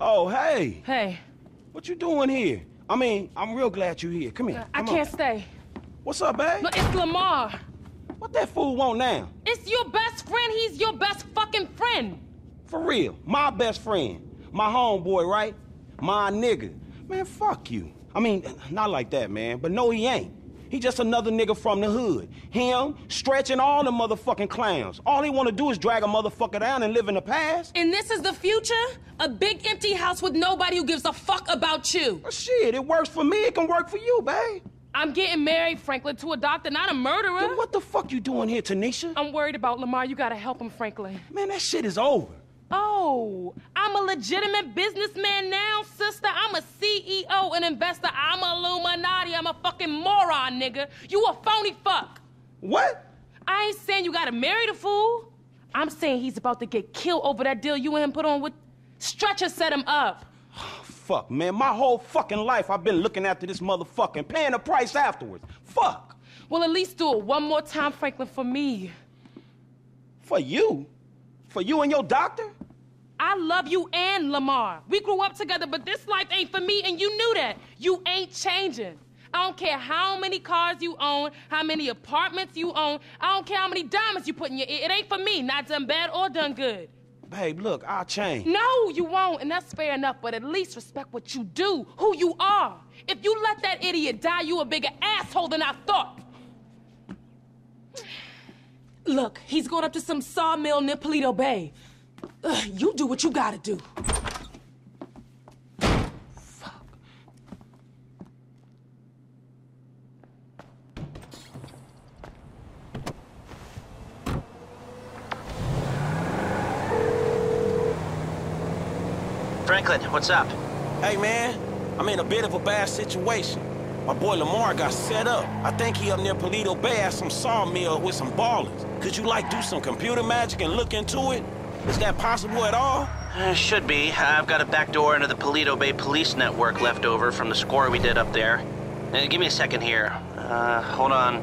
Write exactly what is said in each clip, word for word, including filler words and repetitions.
Oh, hey. Hey. What you doing here? I mean, I'm real glad you're here. Come here. Come I can't on. stay. What's up, babe? But it's Lamar. What that fool want now? It's your best friend. He's your best fucking friend. For real. My best friend. My homeboy, right? My nigga. Man, fuck you. I mean, not like that, man. But no, he ain't. He just another nigga from the hood. Him, stretching all the motherfucking clowns. All they want to do is drag a motherfucker down and live in the past. And this is the future? A big empty house with nobody who gives a fuck about you. Well, shit, it works for me. It can work for you, babe. I'm getting married, Franklin, to a doctor, not a murderer. Then what the fuck you doing here, Tanisha? I'm worried about Lamar. You gotta help him, Franklin. Man, that shit is over. Oh, I'm a legitimate businessman now, sister. I'm a C E O, an investor. I'm a Illuminati. I'm a fucking moron, nigga. You a phony fuck. What? I ain't saying you gotta marry the fool. I'm saying he's about to get killed over that deal you and him put on with... Stretcher set him up. Fuck, man. My whole fucking life I've been looking after this motherfucker, paying the price afterwards. Fuck. Well, at least do it one more time, Franklin, for me. For you? For you and your doctor? I love you and Lamar. We grew up together, but this life ain't for me, and you knew that. You ain't changing. I don't care how many cars you own, how many apartments you own. I don't care how many diamonds you put in your ear. It ain't for me, not done bad or done good. Babe, look, I'll change. No, you won't, and that's fair enough, but at least respect what you do, who you are. If you let that idiot die, you a bigger asshole than I thought. Look, he's going up to some sawmill near Paleto Bay. Ugh, you do what you gotta do. Fuck. Franklin, what's up? Hey, man. I'm in a bit of a bad situation. My boy Lamar got set up. I think he up near Paleto Bay at some sawmill with some ballers. Could you, like, do some computer magic and look into it? Is that possible at all? Uh, should be. I've got a back door into the Paleto Bay police network left over from the score we did up there. Uh, give me a second here. Uh, hold on.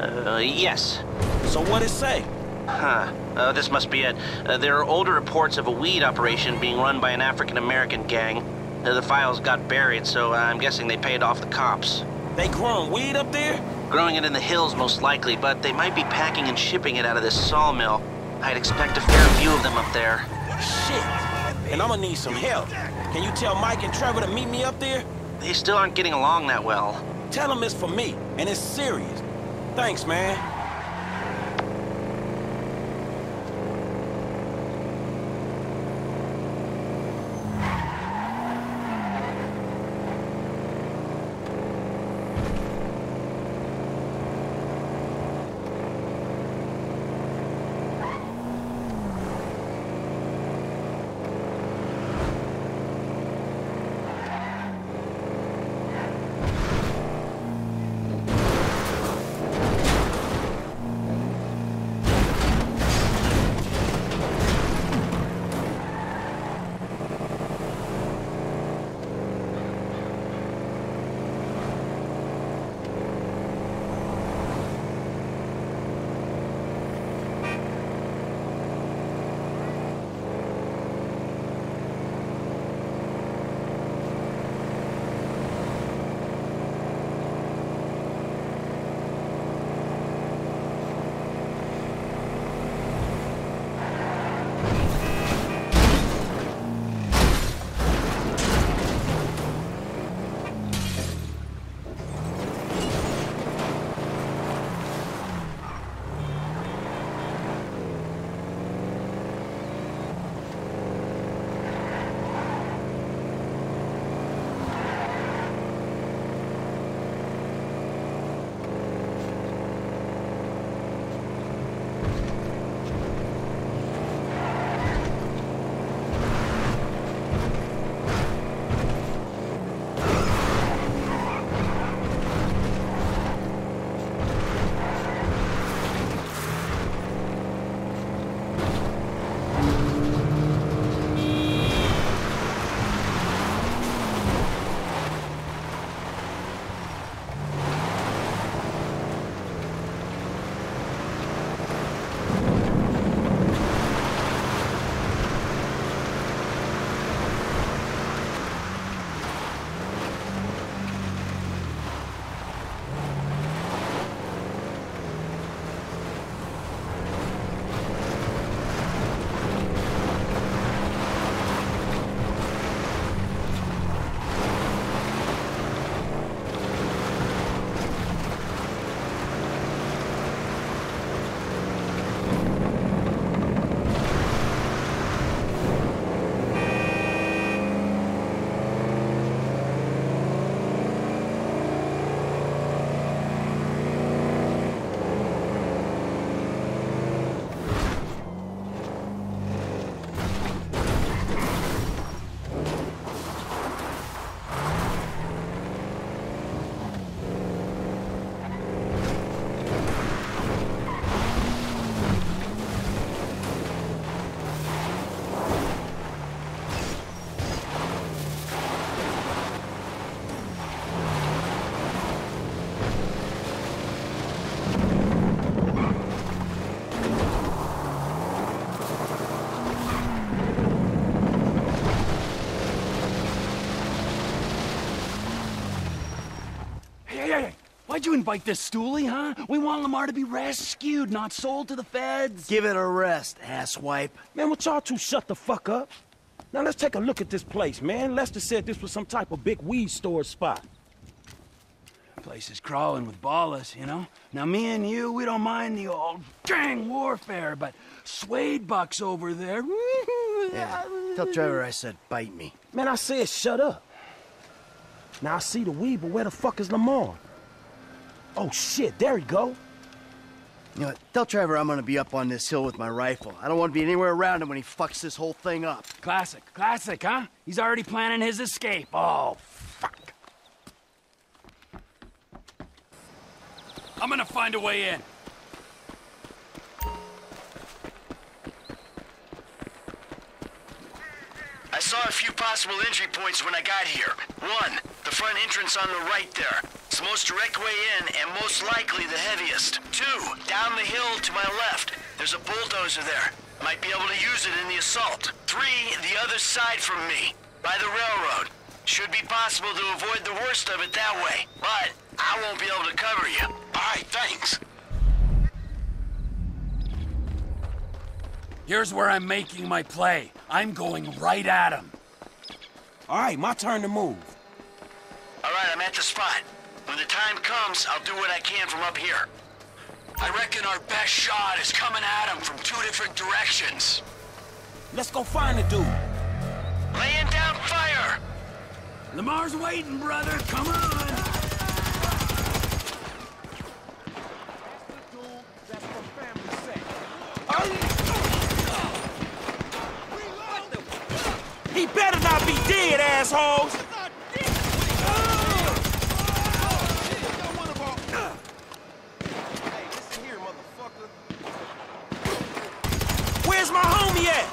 Uh, yes. So what it say? Huh. Uh, this must be it. Uh, there are older reports of a weed operation being run by an African-American gang. Uh, the files got buried, so uh, I'm guessing they paid off the cops. They growing weed up there? Growing it in the hills, most likely, but they might be packing and shipping it out of this sawmill. I'd expect a fair few of them up there. Shit. And I'm gonna need some help. Can you tell Mike and Trevor to meet me up there? They still aren't getting along that well. Tell them it's for me, and it's serious. Thanks, man. Why'd you invite this stoolie, huh? We want Lamar to be rescued, not sold to the feds. Give it a rest, asswipe. Man, won't y'all two shut the fuck up? Now let's take a look at this place, man. Lester said this was some type of big weed store spot. Place is crawling with ballers, you know? Now, me and you, we don't mind the old gang warfare, but Suede Buck's over there. Yeah. Tell Trevor I said, bite me. Man, I said, shut up. Now, I see the weed, but where the fuck is Lamar? Oh, shit, there he go. You know what? Tell Trevor I'm gonna be up on this hill with my rifle. I don't want to be anywhere around him when he fucks this whole thing up. Classic, classic, huh? He's already planning his escape. Oh, fuck. I'm gonna find a way in. I saw a few possible entry points when I got here. One, the front entrance on the right there. It's the most direct way in and most likely the heaviest. Two, down the hill to my left. There's a bulldozer there. Might be able to use it in the assault. Three, the other side from me, by the railroad. Should be possible to avoid the worst of it that way, but I won't be able to cover you. All right, thanks. Here's where I'm making my play. I'm going right at him. All right, my turn to move. All right, I'm at the spot. When the time comes, I'll do what I can from up here. I reckon our best shot is coming at him from two different directions. Let's go find the dude. Laying down fire! Lamar's waiting, brother. Come on! He better not be dead, assholes! Where's my homie at?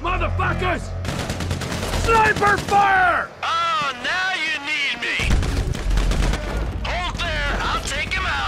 Motherfuckers! Sniper fire! Oh, now you need me! Hold there, I'll take him out!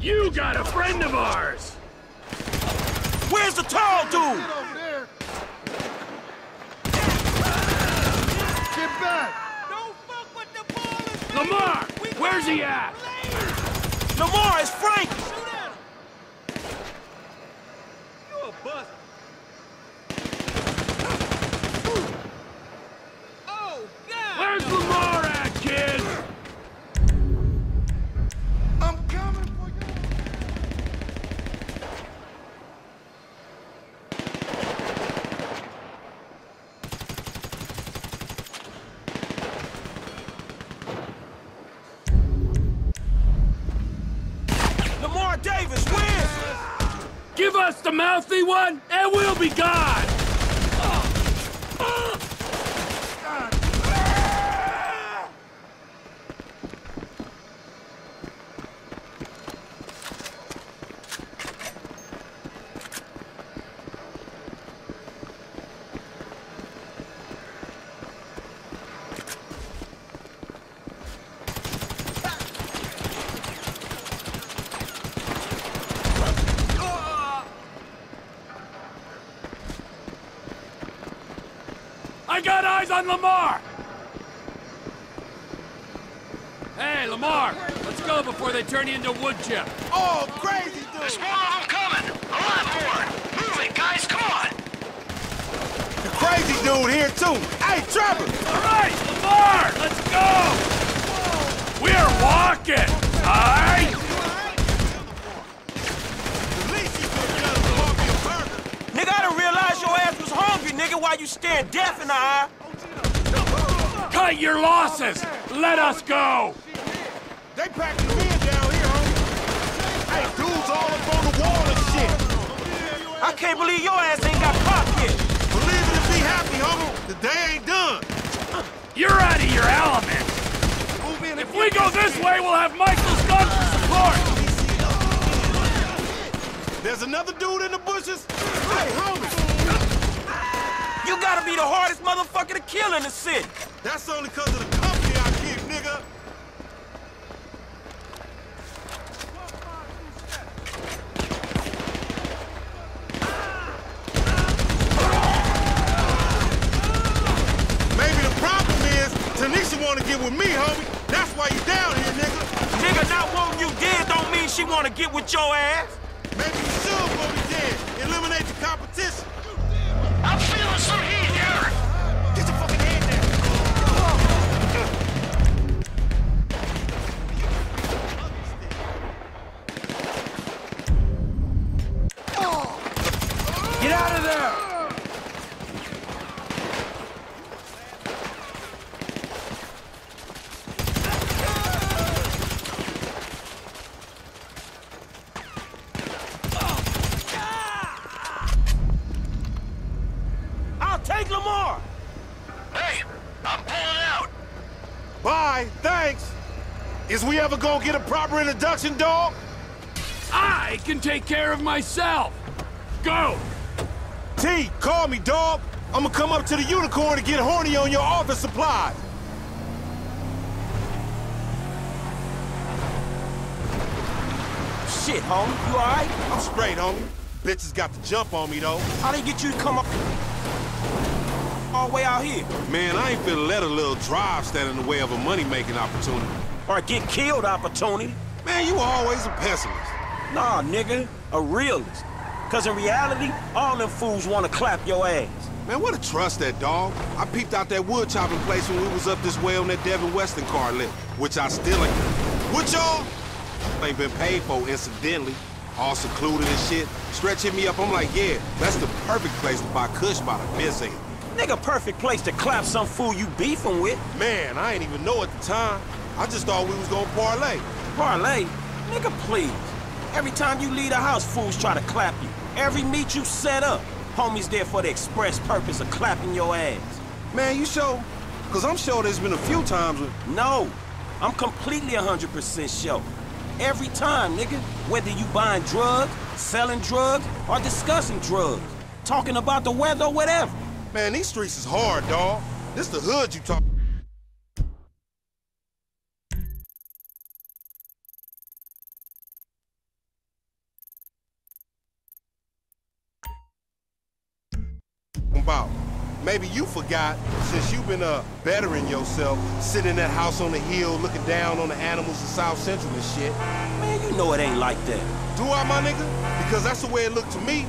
You got a friend of ours! Where's the tall dude? Get back! Don't fuck with the ballers! Lamar! Where's he at? Lamar, it's Frank! Shoot at him! You're a bust. Oh, God! Where's Lamar at, kid? Give us the mouthy one, and we'll be gone! I got eyes on Lamar! Hey, Lamar, let's go before they turn you into wood chip. Oh, crazy, dude! There's more of them coming! A lot more! Move it, guys, come on! The crazy dude here, too! Hey, Trevor! All right, Lamar, let's go! We're walking, all right? Nigga, I didn't realize your ass was hungry, nigga, while you staring death in the eye. Cut your losses! Let us go! They packing the men down here, homie. Hey, dudes all up on the wall and shit. I can't believe your ass ain't got popped yet. Believe it and be happy, homie. The day ain't done. You're out of your element. If we go this way, we'll have Michael's gun for support. There's another dude in the bushes. Hey, homie. You gotta be the hardest motherfucker to kill in the city. That's only because of the company I keep, nigga. Maybe the problem is, Tanisha wanna get with me, homie. That's why you down here, nigga. Nigga, not wanting you dead don't mean she wanna get with your ass. Maybe you should want me dead. Eliminate the competition. I'm feeling some heat here. Get the fucking head down. Get out of there! I'll take Lamar! Hey, I'm pulling out! Bye, thanks! Is we ever gonna get a proper introduction, dog? I can take care of myself! Go! T, call me, dog. I'ma come up to the Unicorn to get horny on your office supplies. Shit, homie. You all right? I'm straight, homie. Bitches got the jump on me, though. How they get you to come up all the way out here? Man, I ain't finna let a little drive stand in the way of a money-making opportunity. Or a get-killed opportunity. Man, you always a pessimist. Nah, nigga. A realist. Cause in reality, all them fools wanna clap your ass. Man, what a trust that dog. I peeped out that wood chopping place when we was up this way on that Devin Weston car lift, which I still ain't. What y'all? Ain't been paid for, incidentally. All secluded and shit. Stretch hit me up, I'm like, yeah, that's the perfect place to buy kush by the missing. Nigga, perfect place to clap some fool you beefing with. Man, I ain't even know at the time. I just thought we was gonna parlay. Parlay? Nigga, please. Every time you leave the house, fools try to clap you. Every meet you set up, homies there for the express purpose of clapping your ass. Man, you sure? Because I'm sure there's been a few times when... No, I'm completely one hundred percent sure. Every time, nigga, whether you buying drugs, selling drugs, or discussing drugs, talking about the weather or whatever. Man, these streets is hard, dawg. This the hood you talk... About. Maybe you forgot, since you've been uh, bettering yourself, sitting in that house on the hill, looking down on the animals in South Central and shit. Man, you know it ain't like that. Do I, my nigga? Because that's the way it looked to me.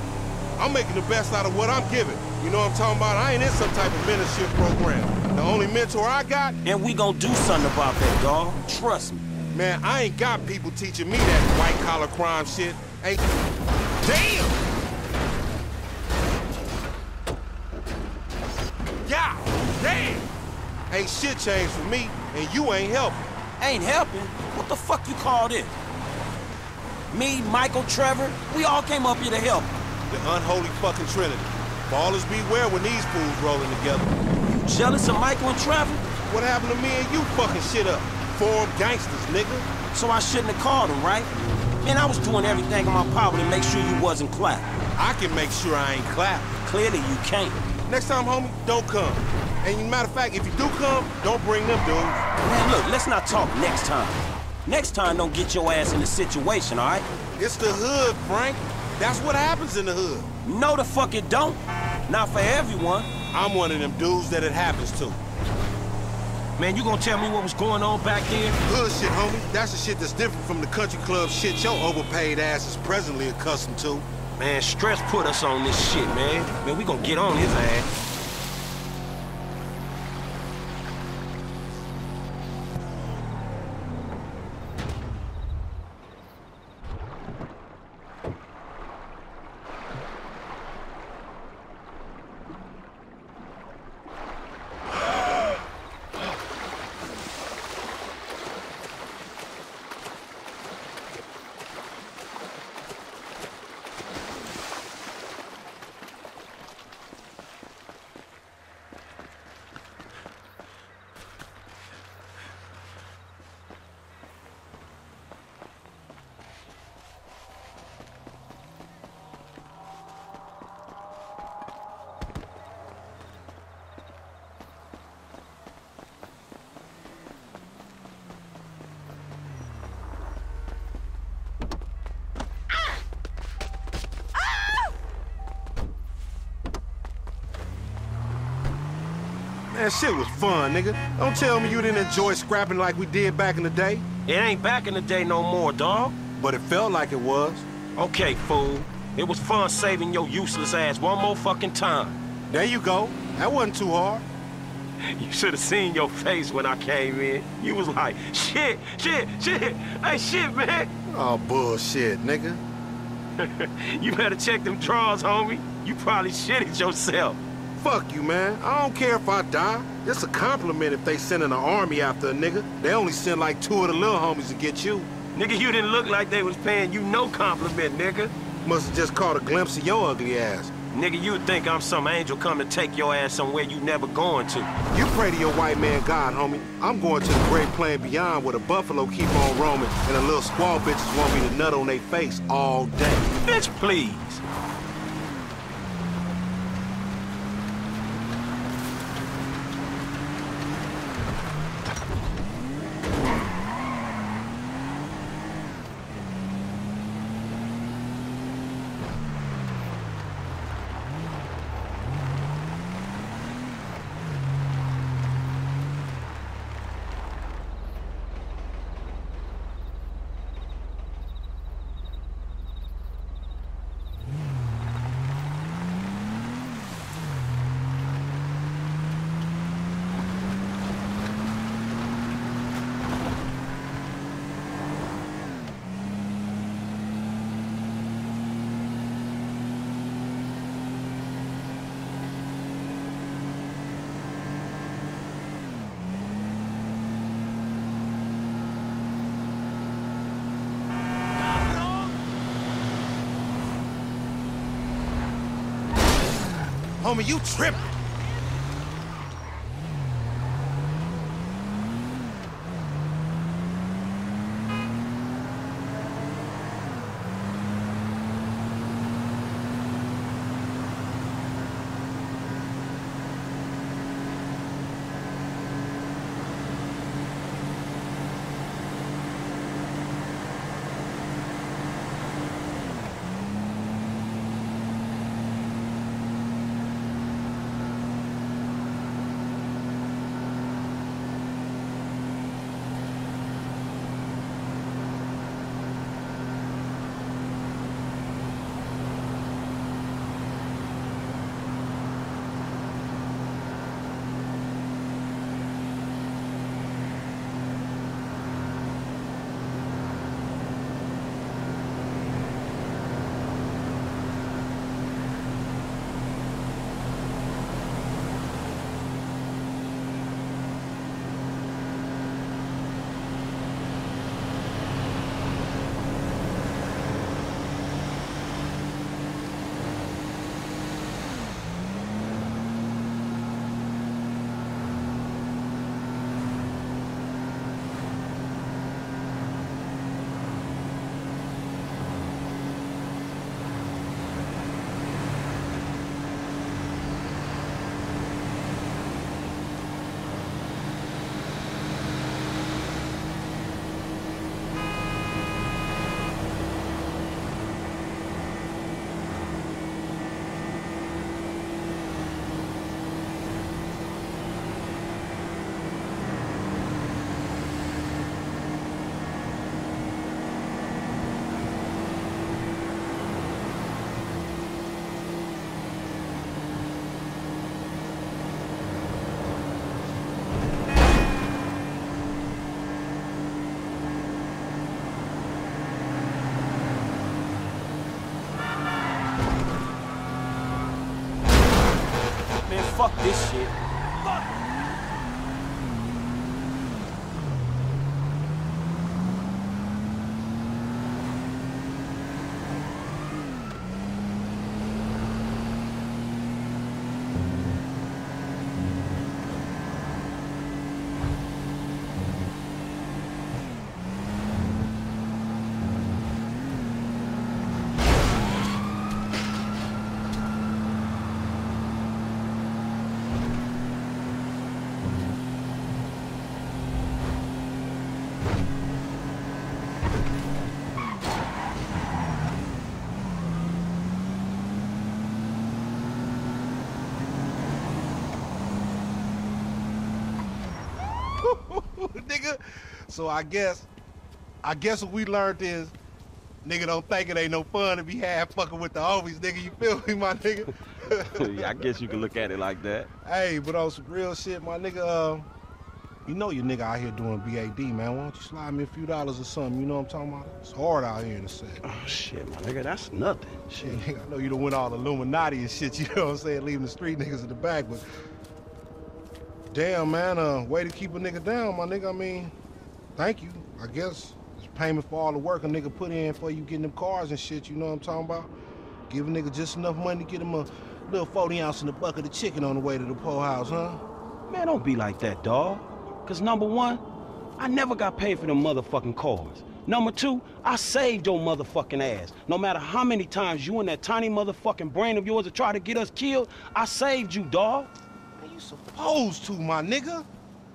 I'm making the best out of what I'm giving. You know what I'm talking about? I ain't in some type of mentorship program. The only mentor I got... And we gonna do something about that, dawg. Trust me. Man, I ain't got people teaching me that white-collar crime shit. Ain't... Damn! Yeah, damn! Ain't shit changed for me, and you ain't helping. Ain't helping? What the fuck you call this? Me, Michael, Trevor, we all came up here to help. The unholy fucking trinity. Ballers beware when these fools rolling together. You jealous of Michael and Trevor? What happened to me and you fucking shit up? Foreign gangsters, nigga. So I shouldn't have called them, right? Man, I was doing everything in my power to make sure you wasn't clapped. I can make sure I ain't clapped. Clearly you can't. Next time, homie, don't come. And matter of fact, if you do come, don't bring them dudes. Man, look, let's not talk next time. Next time, don't get your ass in the situation, all right? It's the hood, Frank. That's what happens in the hood. No, the fuck it don't. Not for everyone. I'm one of them dudes that it happens to. Man, you gonna tell me what was going on back there? Hood shit, homie. That's the shit that's different from the country club shit your overpaid ass is presently accustomed to. Man, stress put us on this shit, man. Man, we gonna get on his ass. That shit was fun, nigga. Don't tell me you didn't enjoy scrapping like we did back in the day. It ain't back in the day no more, dawg. But it felt like it was. Okay, fool. It was fun saving your useless ass one more fucking time. There you go. That wasn't too hard. You should have seen your face when I came in. You was like, shit, shit, shit. Hey, shit, man. Oh, bullshit, nigga. You better check them drawers, homie. You probably shitted yourself. Fuck you, man. I don't care if I die. It's a compliment if they send an army after a nigga. They only send like two of the little homies to get you. Nigga, you didn't look like they was paying you no compliment, nigga. Must've just caught a glimpse of your ugly ass. Nigga, you'd think I'm some angel come to take your ass somewhere you never going to. You pray to your white man God, homie. I'm going to the great plain beyond where the buffalo keep on roaming and the little squaw bitches want me to nut on their face all day. Bitch, please. Homie, you tripping. Fuck this shit. Fuck. Nigga, so I guess, I guess what we learned is, nigga don't think it ain't no fun to be half fucking with the homies, nigga. You feel me, my nigga? Yeah, I guess you can look at it like that. Hey, but on some real shit, my nigga, uh, you know your nigga out here doing B A D, man. Why don't you slide me a few dollars or something? You know what I'm talking about? It's hard out here in the set. Oh, shit, my nigga, that's nothing. Shit, nigga, I know you done went all Illuminati and shit, you know what I'm saying, leaving the street niggas in the back, but... Damn, man, uh, way to keep a nigga down, my nigga. I mean, thank you, I guess. It's payment for all the work a nigga put in for you getting them cars and shit, you know what I'm talking about? Give a nigga just enough money to get him a little forty ounce in the bucket of chicken on the way to the poorhouse, huh? Man, don't be like that, dawg. Because number one, I never got paid for them motherfucking cars. Number two, I saved your motherfucking ass. No matter how many times you and that tiny motherfucking brain of yours have tried to get us killed, I saved you, dawg. Supposed to, my nigga.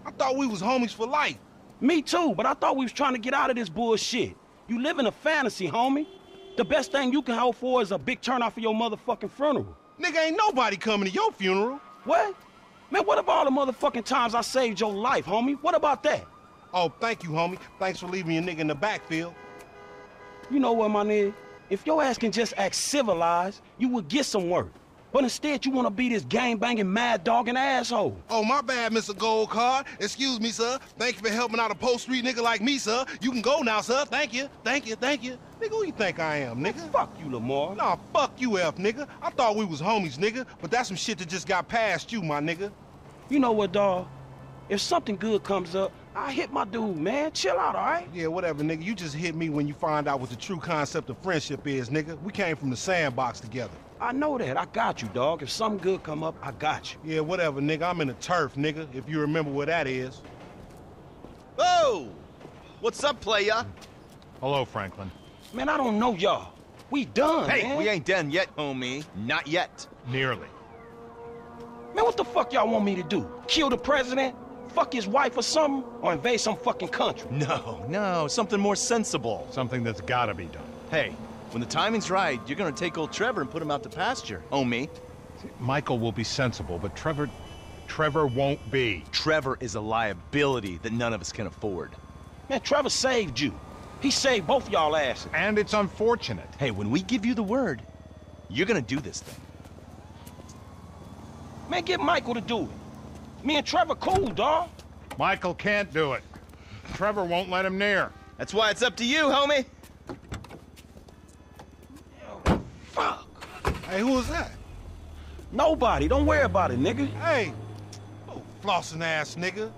I thought we was homies for life. Me too, but I thought we was trying to get out of this bullshit. You live in a fantasy, homie. The best thing you can hope for is a big turnout for your motherfucking funeral. Nigga, ain't nobody coming to your funeral. What? Man, what about all the motherfucking times I saved your life, homie? What about that? Oh, thank you, homie. Thanks for leaving your nigga in the backfield. You know what, my nigga? If your ass can just act civilized, you would get some work. But instead, you want to be this gang-banging, mad-dogging asshole. Oh, my bad, Mister Gold Card. Excuse me, sir. Thank you for helping out a post-street nigga like me, sir. You can go now, sir. Thank you. Thank you. Thank you. Nigga, who you think I am, nigga? Man, fuck you, Lamar. Nah, fuck you, F, nigga. I thought we was homies, nigga. But that's some shit that just got past you, my nigga. You know what, dawg? If something good comes up, I hit my dude, man. Chill out, all right? Yeah, whatever, nigga. You just hit me when you find out what the true concept of friendship is, nigga. We came from the sandbox together. I know that. I got you, dog. If something good come up, I got you. Yeah, whatever, nigga. I'm in the turf, nigga, if you remember where that is. Whoa! What's up, playa? Hello, Franklin. Man, I don't know y'all. We done, hey, man. We ain't done yet, homie. Not yet. Nearly. Man, what the fuck y'all want me to do? Kill the president? Fuck his wife or something? Or invade some fucking country? No, no. Something more sensible. Something that's gotta be done. Hey. When the timing's right, you're gonna take old Trevor and put him out to pasture, homie. Michael will be sensible, but Trevor... Trevor won't be. Trevor is a liability that none of us can afford. Man, Trevor saved you. He saved both y'all asses. And it's unfortunate. Hey, when we give you the word, you're gonna do this thing. Man, get Michael to do it. Me and Trevor cool, dawg. Michael can't do it. Trevor won't let him near. That's why it's up to you, homie. Fuck. Hey, who was that? Nobody. Don't worry about it, nigga. Hey, oh, flossing ass nigga.